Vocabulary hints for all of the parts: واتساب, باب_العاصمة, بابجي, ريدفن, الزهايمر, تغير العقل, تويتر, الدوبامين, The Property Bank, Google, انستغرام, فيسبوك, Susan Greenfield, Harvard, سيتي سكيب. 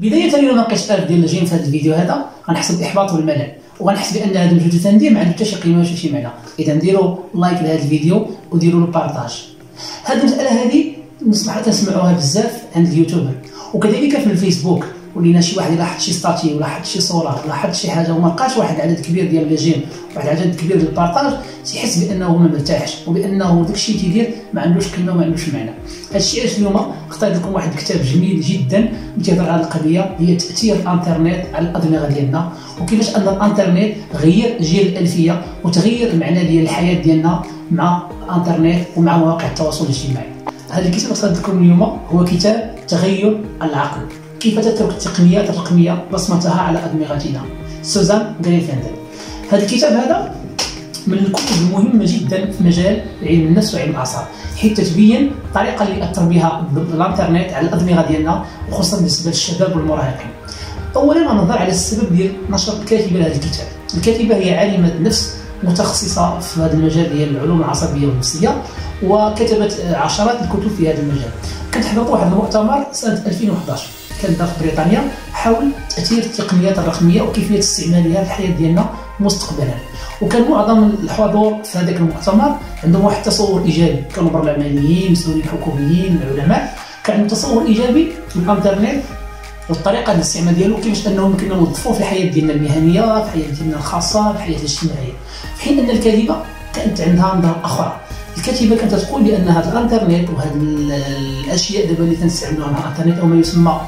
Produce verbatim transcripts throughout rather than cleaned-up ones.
بدايه لنناقش الطرف ديال الجيم في هذا الفيديو هذا غنحس بالاحباط والملل وغنحس بان هذا المجهود الفني ما عندو حتى شي قيمه ولا شي معنى. اذا ديروا لايك لهذا الفيديو وديروا له بارطاج. هذه المساله هذه مصبحات تسمعوها بزاف عند اليوتيوبر وكذلك في الفيسبوك، ولينا شي واحد لاحظ شي ستاتي ولا حط شي صوره ولا حط شي حاجه وما لقاش واحد عدد كبير ديال لي جيم واحد عدد كبير ديال البارطاج، تيحس بانه ما مرتاحش وبانه داكشي اللي تيدير ما عندوش قيمه وما عندوش معنى. هادشي علاش اليوم اختارت لكم واحد الكتاب جميل جدا تيهضر على القضيه هي تاثير الانترنت على الادمغه ديالنا وكيفاش ان الانترنت غير جيل الالفيه وتغير المعنى ديال الحياه ديالنا مع الانترنت ومع مواقع التواصل الاجتماعي. هذا الكتاب اختارت لكم اليوم هو كتاب تغير العقل، كيف تترك التقنيات الرقميه بصمتها على ادمغتنا، سوزان غرينفيلد. هذا الكتاب هذا من الكتب المهمه جدا في مجال علم النفس وعلم الاعصاب، حيث تبين الطريقه اللي اثر بها الانترنت على الادمغه ديالنا وخصوصا بالنسبه للشباب والمراهقين. اولا ننظر على السبب ديال نشر الكاتبه لهذا الكتاب. الكاتبه هي عالمه نفس متخصصه في هذا المجال ديال العلوم العصبيه والنفسيه وكتبت عشرات الكتب في هذا المجال. كنت حضرت واحد المؤتمر سنه ألفين وأحد عشر كان دار في بريطانيا حول تاثير التقنيات الرقميه وكيفيه استعمالها في الحياه ديالنا مستقبلا، وكان معظم الحضور في هذاك المؤتمر عندهم واحد التصور ايجابي، كانوا برلمانيين، المسؤولين الحكوميين، العلماء، كان عندهم تصور ايجابي بالانترنت والطريقه الاستعمال ديالو كيفاش انه ممكن نوظفوه في الحياه ديالنا المهنيه، في الحياه ديالنا الخاصه، في الحياه الاجتماعيه، في حين ان الكاتبه كانت عندها نظره اخرى. الكاتبه كانت تقول بان هذا الانترنت وهذه الاشياء دابا اللي كنستعملوها مع الانترنت او ما يسمى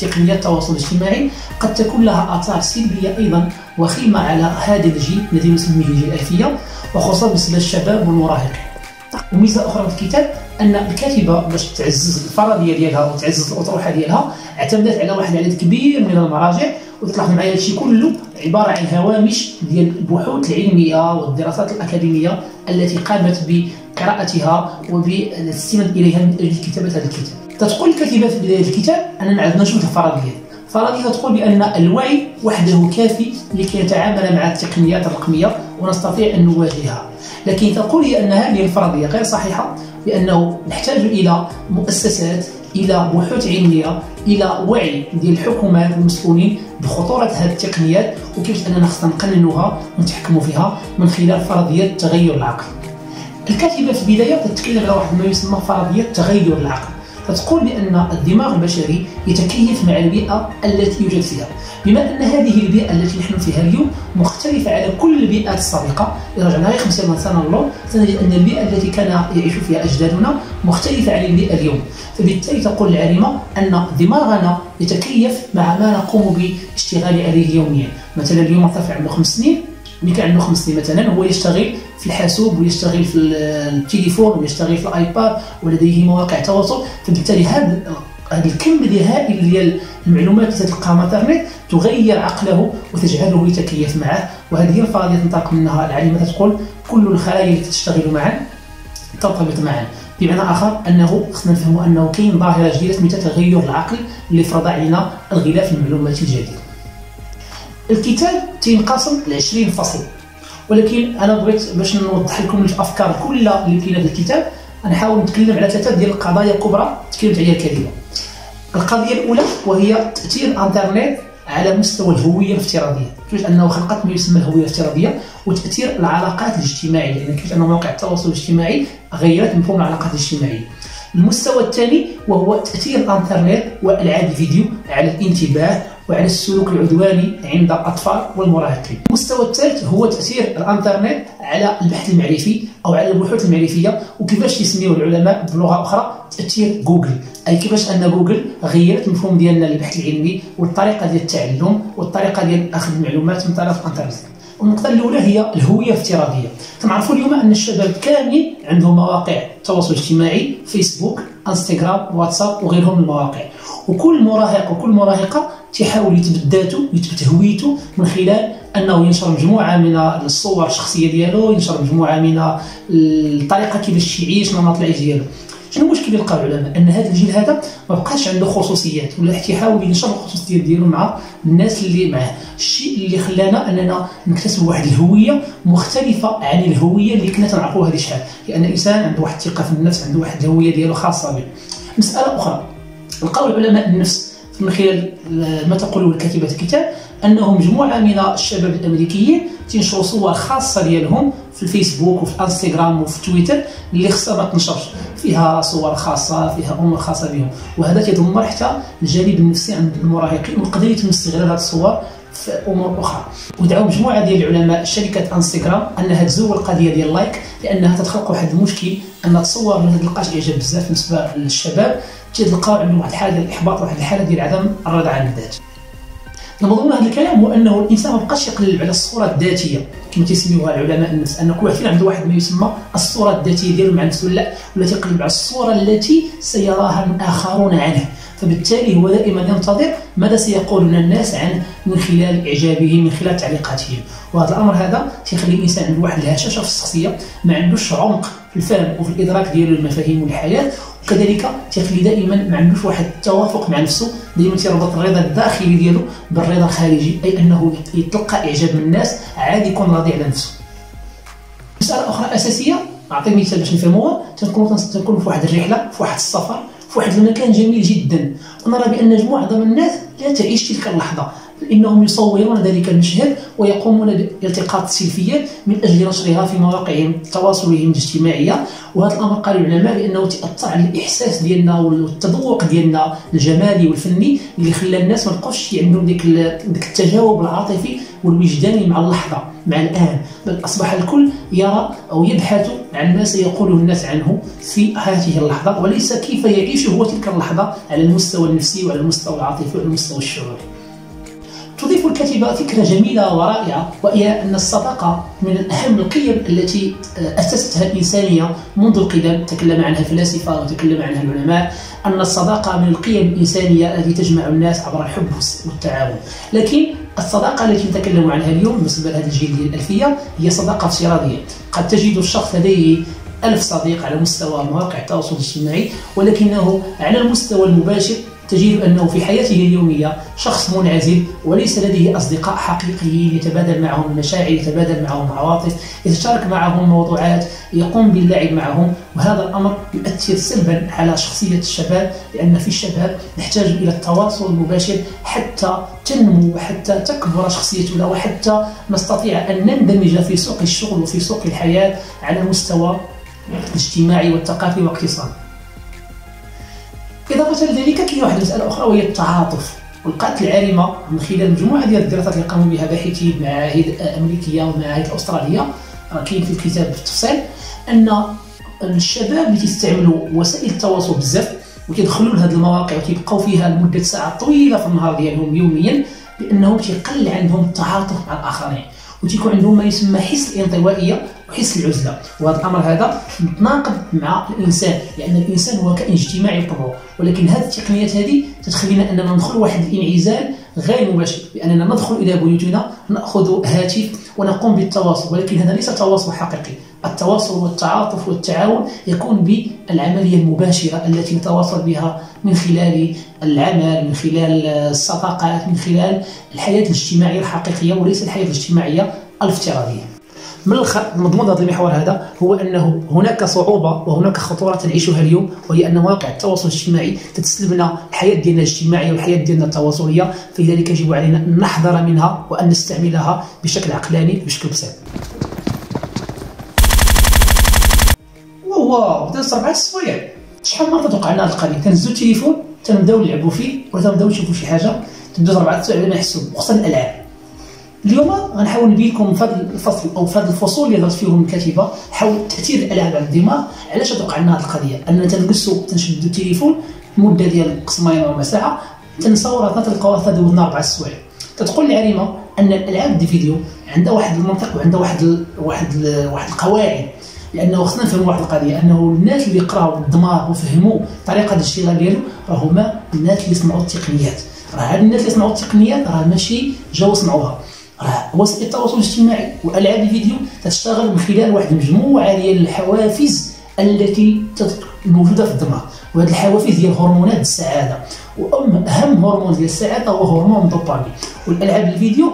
تقنيات التواصل الاجتماعي قد تكون لها آثار سلبية أيضا وخيمة على هذا الجيل الذي نسميه جيل الألفية وخصوصا بالنسبة للشباب والمراهقين. وميزة أخرى في الكتاب أن الكاتبة باش تعزز الفرضية ديالها وتعزز الأطروحة ديالها اعتمدت على واحد العدد كبير من المراجع، وتلاحظوا معايا هادشي كله عبارة عن هوامش ديال البحوث العلمية والدراسات الأكاديمية التي قامت بقراءتها وبالاستناد إليها من أجل كتابة هذا الكتاب. تتقول الكاتبه في بدايه الكتاب اننا عندنا جوج فرضيات، فرضيه تقول بان الوعي وحده كافي لكي نتعامل مع التقنيات الرقميه ونستطيع ان نواجهها، لكن تقول هي ان هذه الفرضيه غير صحيحه لانه نحتاج الى مؤسسات، الى بحوث علميه، الى وعي ديال الحكومات والمسؤولين بخطوره هذه التقنيات وكيفاش اننا خصنا نقننوها ونتحكموا فيها من خلال فرضيه تغير العقل. الكاتبه في البدايه تتكلم على واحد ما يسمى فرضيه تغير العقل. تقول بأن الدماغ البشري يتكيف مع البيئة التي يوجد فيها، بما أن هذه البيئة التي نحن فيها اليوم مختلفة على كل البيئات السابقة، إذا رجعنا غير خمسين سنة للور سنجد أن البيئة التي كان يعيش فيها أجدادنا مختلفة عن البيئة اليوم، فبالتالي تقول العالمة أن دماغنا يتكيف مع ما نقوم بالاشتغال عليه يوميا، مثلا اليوم ارتفع عنده خمس سنين، ملي كان عنده خمس سنين مثلا هو يشتغل في الحاسوب ويشتغل في التليفون ويشتغل في الايباد ولديه مواقع تواصل، فبالتالي هذا هذا الكم الهائل ديال المعلومات اللي تتلقاها من الانترنت تغير عقله وتجعله يتكيف معه. وهذه هي الفرضيه اللي تنطلق منها العالمه، تقول كل الخلايا اللي تشتغل معا ترتبط معا، بمعنى اخر انه خصنا نفهموا انه كاين ظاهره جديده سميتها تغير العقل اللي فرض علينا الغلاف المعلوماتي الجديد. الكتاب تينقسم ل عشرين فصل، ولكن انا بغيت باش نوضح لكم الافكار كلها اللي كاينه في الكتاب غنحاول نتكلم على ثلاثه ديال القضايا الكبرى تكلمت عليها الكاتبه. القضيه الاولى وهي تاثير الانترنت على مستوى الهويه الافتراضيه، كيفاش انه خلقت ما يسمى الهويه الافتراضيه وتاثير العلاقات الاجتماعيه، لان يعني كيفاش انه مواقع التواصل الاجتماعي غيرت مفهوم العلاقات الاجتماعيه. المستوى الثاني وهو تاثير الانترنت والعاب الفيديو على الانتباه وعلى السلوك العدواني عند الأطفال والمراهقين. المستوى الثالث هو تأثير الانترنت على البحث المعرفي أو على البحوث المعرفية، وكيفاش يسميوه العلماء بلغة أخرى تأثير جوجل، أي كيفاش أن جوجل غيرت مفهوم ديالنا للبحث العلمي والطريقة ديال التعلم والطريقة ديال أخذ المعلومات من طرف الانترنت. النقطة الأولى هي الهوية الافتراضية. كنعرفوا اليوم أن الشباب كامل عندهم مواقع تواصل اجتماعي، فيسبوك، انستغرام، واتساب وغيرهم من المواقع، وكل مراهق وكل مراهقة تيحاول يثبت ذاته ويثبت هويته من خلال انه ينشر مجموعه من الصور الشخصيه ديالو، ينشر مجموعه من الطريقه كيفاش يعيش نمط العيش ديالو. شنو المشكل اللي لقاو العلماء؟ ان هذا الجيل هذا ما بقاش عنده خصوصيات ولا تيحاول ينشر الخصوصيات ديالو مع الناس اللي معاه، الشيء اللي خلانا اننا نكتسب واحد الهويه مختلفه عن الهويه اللي كنا تنعرفوها هذه شحال، لان الانسان عنده واحد الثقه في النفس، عنده واحد الهويه ديالو خاصه به. مساله اخرى لقاو العلماء النفس من خلال ما تقوله كاتبة الكتاب انهم مجموعه من الشباب الامريكيين تنشروا صور خاصه ديالهم في الفيسبوك وفي الانستغرام وفي تويتر اللي خصها ما تنشرش، فيها صور خاصه، فيها امور خاصه بهم، وهذا كيدمر حتى الجانب النفسي عند المراهقين ويقدر يتم استغلال هذه الصور في امور اخرى. ودعوا مجموعه ديال العلماء شركه انستغرام انها تزول القضيه ديال اللايك لانها تتخلق واحد المشكل، ان الصور ما تلقاش اعجاب بزاف بالنسبه للشباب، تلقى عندهم واحد الحاله ديال الاحباط وواحد الحاله ديال عدم الرضا عن الذات. المضمون هذا الكلام هو انه الانسان ما بقاش يقلب على الصوره الذاتيه كما تيسميوها العلماء النفس، ان كل واحد فينا عنده واحد ما يسمى الصوره الذاتيه ديالو مع نفسه، لا ولا تيقلب على الصوره التي سيراها الاخرون عنه، فبالتالي هو دائما ينتظر ماذا سيقولون الناس عنه من خلال اعجابه، من خلال تعليقاتهم. وهذا الامر هذا تيخلي الانسان عنده واحد الهشاشه في الشخصيه، ما عندوش عمق في الفهم وفي الادراك ديالو للمفاهيم والحياه، وكذلك تيخلي دائما ما عندوش واحد التوافق مع نفسه، دائما تيربط الرضا الداخلي ديالو بالرضا الخارجي، اي انه يتلقى اعجاب من الناس عادي يكون راضي على نفسه. مساله اخرى اساسيه نعطي مثال باش نفهموها، تنكون تنكون في واحد الرحله، في واحد السفر، في واحد المكان جميل جدا، ونرى بان معظم الناس لا تعيش تلك اللحظه، انهم يصورون ذلك المشهد ويقومون بالتقاط السيلفيات من اجل نشرها في مواقعهم تواصلهم الاجتماعيه. وهذا الامر قال العلماء بانه تاثر على الاحساس ديالنا والتذوق ديالنا الجمالي والفني، اللي خلى الناس ما بقاوش عندهم ديك التجاوب العاطفي والوجداني مع اللحظه مع الان، بل اصبح الكل يرى او يبحث عن ما سيقوله الناس عنه في هذه اللحظه، وليس كيف يعيش هو تلك اللحظه على المستوى النفسي وعلى المستوى العاطفي وعلى المستوى الشعوري. تضيف الكاتبة فكرة جميلة ورائعة، وهي أن الصداقة من أهم القيم التي أسستها الإنسانية منذ القدم، تكلم عنها الفلاسفة وتكلم عنها العلماء، أن الصداقة من القيم الإنسانية التي تجمع الناس عبر الحب والتعاون. لكن الصداقة التي نتكلم عنها اليوم بالنسبة لهذا الجيل ديال الألفية هي صداقة افتراضية، قد تجد الشخص لديه ألف صديق على مستوى مواقع التواصل الاجتماعي، ولكنه على المستوى المباشر تجد أنه في حياته اليومية شخص منعزل وليس لديه أصدقاء حقيقيين يتبادل معهم المشاعر، يتبادل معهم العواطف، يتشارك معهم موضوعات، يقوم باللعب معهم. وهذا الأمر يؤثر سلبا على شخصية الشباب، لأن في الشباب نحتاج إلى التواصل المباشر حتى تنمو وحتى تكبر شخصيتنا، وحتى نستطيع أن نندمج في سوق الشغل وفي سوق الحياة على المستوى الاجتماعي والثقافي والاقتصادي. إضافة لذلك كاين واحد المسألة أخرى وهي التعاطف، ولقات العالمة من خلال مجموعة ديال الدراسات اللي قاموا بها باحثين من معاهد أمريكية ومعاهد أسترالية، راه كاين في الكتاب بالتفصيل، أن الشباب اللي كيستعملوا وسائل التواصل بزاف وكيدخلوا لهاد المواقع وكيبقاو فيها لمدة ساعة طويلة في النهار ديالهم يوميا، بأنهم كيقل عندهم التعاطف مع الآخرين، وتيكون عندهم ما يسمى حس الانطوائيه وحس العزله. وهذا الامر هذا متناقض مع الانسان، لان الانسان هو كائن اجتماعي بطبعه، ولكن هذه التقنيات هذه تتخلينا اننا ندخل واحد الانعزال غير مباشر، باننا ندخل الى بيوتنا ناخذ هاتف ونقوم بالتواصل، ولكن هذا ليس تواصل حقيقي. التواصل والتعاطف والتعاون يكون بالعمليه المباشره التي نتواصل بها من خلال العمل، من خلال الصداقات، من خلال الحياه الاجتماعيه الحقيقيه، وليس الحياه الاجتماعيه الافتراضيه. من مضمون هذا المحور هذا هو انه هناك صعوبه وهناك خطوره تعيشها اليوم، وهي ان مواقع التواصل الاجتماعي تتسلبنا الحياه ديالنا الاجتماعيه والحياه ديالنا التواصليه، فلذلك يجب علينا ان نحذر منها وان نستعملها بشكل عقلاني بشكل بسيط. واو دازت أربعة السوايع، شحال مرة تتوقع لنا هاد القضية؟ تنزلو التليفون تنبداو نلعبو فيه ولا تنبداو نشوفو شي حاجة، تندوز أربعة السوايع بلا ما نحسو، وخصوصا الألعاب. اليوم غنحاول نبين لكم في هاد الفصل أو في هاد الفصول اللي دارت فيهم الكاتبة حول تأثير الألعاب على الدماغ، علاش تتوقع لنا هاد القضية؟ أننا تنجلسو تنشدو التليفون مدة ديال قسمين ولا ساعة، تنساو راسنا تلقاو تدوزنا أربعة السوايع. تتقول العلماء أن الألعاب ديال الفيديو عندها واحد المنطق وعندها واحد ال واحد ال واحد القواعد، لانه خصنا نفهموا واحد القضيه، انه الناس اللي قراو الدماغ وفهموا طريقه الاشتغال ديالو راهما الناس اللي صنعوا التقنيات، راه هاد الناس اللي صنعوا التقنيات راه ماشي جاوا صنعوها، راه وسائل التواصل الاجتماعي والعاب الفيديو تشتغل من خلال واحد المجموعه ديال الحوافز التي موجوده في الدماغ، وهاد الحوافز هي هرمونات السعاده، واهم هرمون ديال السعاده هو هرمون الدوبامين، والالعاب الفيديو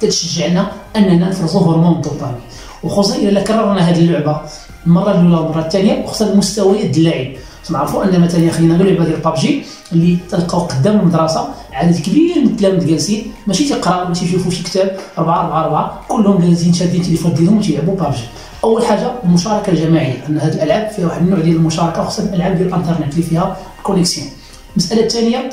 تتشجعنا اننا نفرزوا هرمون الدوبامين. وخصوصا الا كررنا هذه اللعبه المره الاولى والمره الثانيه، وخصوصا مستويات اللعب تنعرفوا ان مثلا يا خلينا غير لعبه ديال بابجي اللي تلقاو قدام المدرسه عدد كبير من التلاميذ جالسين ماشي تيقراو ماشي تيشوفوا شي كتاب أربعة أربعة أربعة كلهم جالسين شادين التليفون ديالهم تيلعبوا بابجي. اول حاجه المشاركه الجماعيه، ان هذه الالعاب فيها واحد النوع ديال المشاركه خصوصا الالعاب ديال الانترنت اللي فيها الكونيكسيون. المساله الثانيه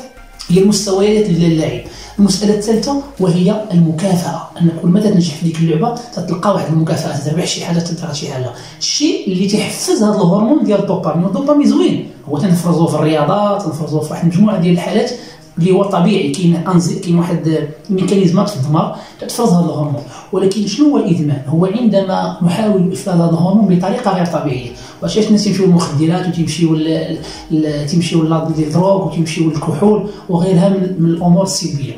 هي المستويات ديال اللاعب. المساله الثالثه وهي المكافاه، ان كل ما تنجح في ديك اللعبه تتلقى واحد المكافاه، تربح شي حاجه تدير شي حاجه، الشيء اللي تيحفز هذا الهرمون ديال الدوبامين. والدوبامين زوين، هو تنفرزوه في الرياضه، تنفرزوه في واحد المجموعه ديال الحالات اللي هو طبيعي، كاين انزيم كاين واحد الميكانيزمات في الدماغ تتفرز هذا الهرمون. ولكن شنو هو الادمان؟ هو عندما نحاول افراز هذا الهرمون بطريقه غير طبيعيه. واش الناس يمشيو للمخدرات وتيمشيو تيمشيو للاد ديال الدروغ وتيمشيو للكحول وغيرها من الامور السلبيه.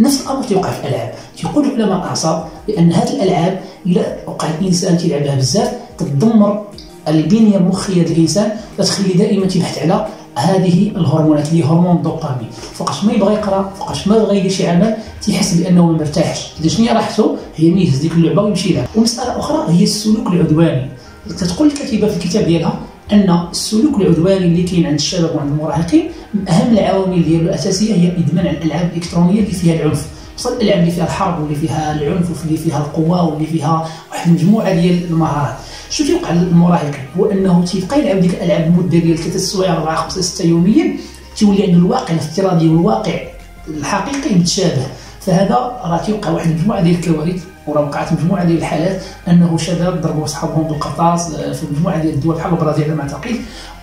نفس الامر تيوقع في الالعاب. تيقول علماء الاعصاب بان هذه الالعاب الا وقع الانسان تيلعبها بزاف تدمر البنيه المخيه ديال الانسان، تتخلي دائما تبحث على هذه الهرمونات اللي هرمون الدوبامين. فوقاش ما يبغى يقرا، فوقاش ما بغى يدير شي عمل، تيحس بانه ما مرتاحش. اذا شنو هي راحته؟ هي ملي يهز ديك اللعبه ويمشي لها. ومساله اخرى هي السلوك العدواني. كتقول الكاتبه في الكتاب ديالها ان السلوك العدواني اللي كاين عند الشباب وعند المراهقين من اهم العوامل ديالو الاساسيه هي ادمان على الالعاب الالكترونيه اللي فيها العنف. خصوصا الالعاب اللي فيها الحرب واللي فيها العنف واللي فيها القوه واللي فيها واحد المجموعه ديال المهارات. شو تيوقع للمراهق؟ هو انه تيبقى يلعب ديك الالعاب المده ديال ثلاث سوايع أربعة خمسة ستة يوميا، تيولي عنده الواقع الافتراضي والواقع الحقيقي متشابه. فهذا راه تيوقع واحد المجموعه ديال الكوارث، وراه وقعت مجموعه ديال الحالات انه شباب ضربوا صحابهم بالقرطاس في مجموعه ديال الدول بحال البرازيل على ما اعتقد،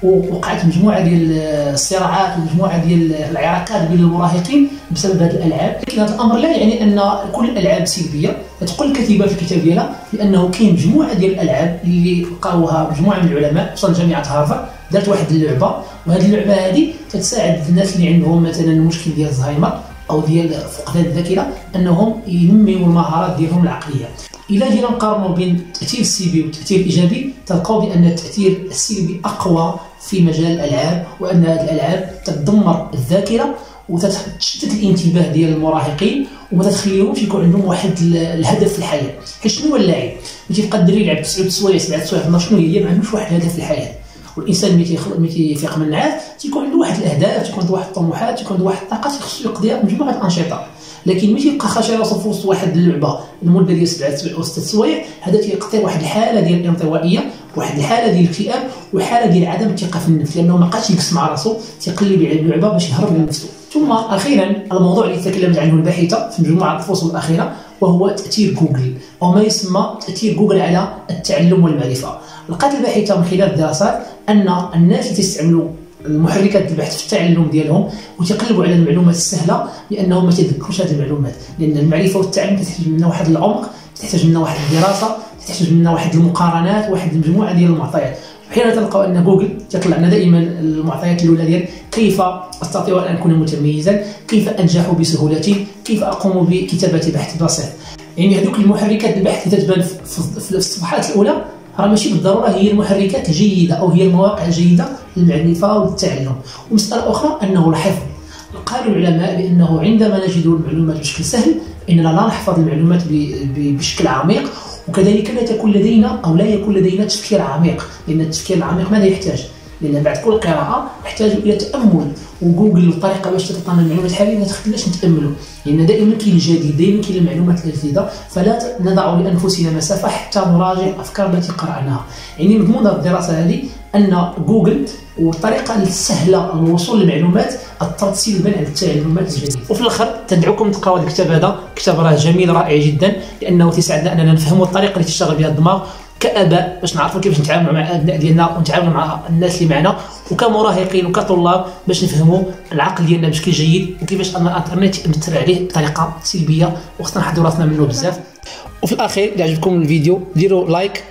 ووقعت مجموعه ديال الصراعات ومجموعه ديال العراكات بين المراهقين بسبب هذه الالعاب. لكن هذا الامر لا يعني ان كل الالعاب سلبيه. تقول الكاتبه في الكتاب ديالها بانه كاين مجموعه ديال الالعاب اللي لقاوها مجموعه من العلماء خصوصا جامعه هارفارد، دارت واحد اللعبه، وهذه اللعبه هذه تتساعد الناس اللي عندهم مثلا مشكل ديال الزهايمر او ديال فقدان الذاكره انهم ينميوا المهارات ديالهم العقليه. الا جينا نقارنوا بين التاثير السلبي والتاثير الايجابي تلقاو بان التاثير السلبي اقوى في مجال الالعاب، وان هذه الالعاب تدمر الذاكره وتتشتت الانتباه ديال المراهقين وما تتخليهمش يكون عندهم واحد الهدف في الحياه. حيت شنو هو اللاعب؟ ملي تيبقى الدري يلعب تسعة سوايع سبعة سوايع شنو هي؟ ما عندوش واحد الهدف في الحياه. والانسان ملي ملي تيفيق من النعاس تيكون عنده واحد الاهداف، تيكون عنده واحد الطموحات، تيكون عنده واحد الطاقات اللي خصو يقضيها بمجموعه الانشطه. لكن ملي تيبقى خاشي راسو في وسط واحد اللعبه المده ديال سبعة سوايع او ستة سوايع، هذا تيقطع واحد الحاله ديال الانطوائيه، واحد الحاله ديال الاكتئاب، وحاله ديال عدم الثقه في النفس، لانه ما بقاش يجلس مع راسو، تيقلب على اللعبه باش يهرب من نفسه. ثم اخيرا الموضوع اللي تكلمت عنه الباحثه في مجموعه الفصول الاخيره وهو تاثير جوجل، او ما يسمى تاثير جوجل على التعلم والمعرفه. لقات الباحثه من خلال الدراسات ان الناس اللي تستعملوا المحركات البحث في التعلم ديالهم وتقلبوا على المعلومات السهله لانهم ما تيذكروش هذه المعلومات، لان المعرفه والتعلم تحتاج منا واحد العمق، تحتاج منا واحد الدراسه، تحتاج منا واحد المقارنات، واحد المجموعه ديال المعطيات. حين تلقاو ان جوجل تطلع لنا دائما المعطيات الاولى ديال كيف استطيع ان اكون متميزا، كيف انجح بسهولتي، كيف اقوم بكتابه بحث بسيط. يعني هذوك المحركات البحث اللي تتبان في الصفحات الاولى راه ماشي بالضروره هي المحركات الجيده او هي المواقع الجيده للمعرفه والتعلم. ومساله اخرى انه الحفظ. قالوا العلماء بانه عندما نجد المعلومات بشكل سهل اننا لا نحفظ المعلومات بشكل عميق، وكذلك لا تكون لدينا او لا يكون لدينا تفكير عميق، لان التفكير العميق ماذا يحتاج؟ لان بعد كل قراءه نحتاج الى تامل، وجوجل الطريقه باش تعطينا المعلومات الحاليه ما تخليناش نتاملوا، لان دائما كاين الجديد، دائما كاين المعلومات الجديده، فلا نضع لانفسنا مسافه حتى نراجع الافكار التي قراناها. يعني مضمون الدراسه هذه ان جوجل والطريقه السهله للوصول للمعلومات اثرت سلبا على التعلمات الجديده. وفي الاخر تدعوكم تقراوا هذا الكتاب، هذا كتاب راه جميل رائع جدا، لانه تساعدنا اننا نفهموا الطريقه اللي تشتغل بها الدماغ كاباء باش نعرفوا كيفاش نتعاملوا مع الابناء ديالنا ونتعاملوا مع الناس اللي معنا، وكمراهقين وكطلاب باش نفهموا العقل ديالنا بشكل جيد وكيفاش ان الانترنت يأثر عليه بطريقه سلبيه، وخصنا نحضروا راسنا منه بزاف. وفي الاخير اذا عجبكم الفيديو ديروا لايك،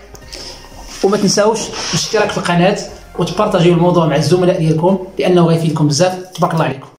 وما تنساوش الاشتراك في القناه وتبارطاجيو الموضوع مع الزملاء ديالكم لانه غيفيدكم بزاف. تبارك الله عليكم.